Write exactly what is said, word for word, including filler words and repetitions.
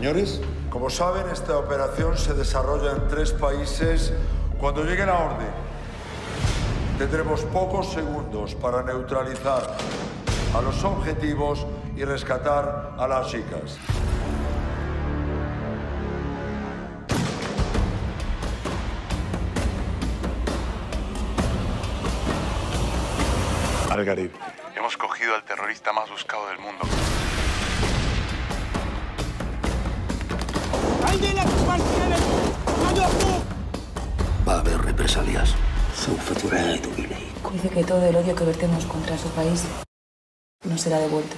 señores. Como saben, esta operación se desarrolla en tres países. Cuando llegue la orden, tendremos pocos segundos para neutralizar a los objetivos y rescatar a las chicas. Algarib. Hemos cogido al terrorista más buscado del mundo. Va a haber represalias. Dice que todo el odio que vertemos contra su país no será devuelto.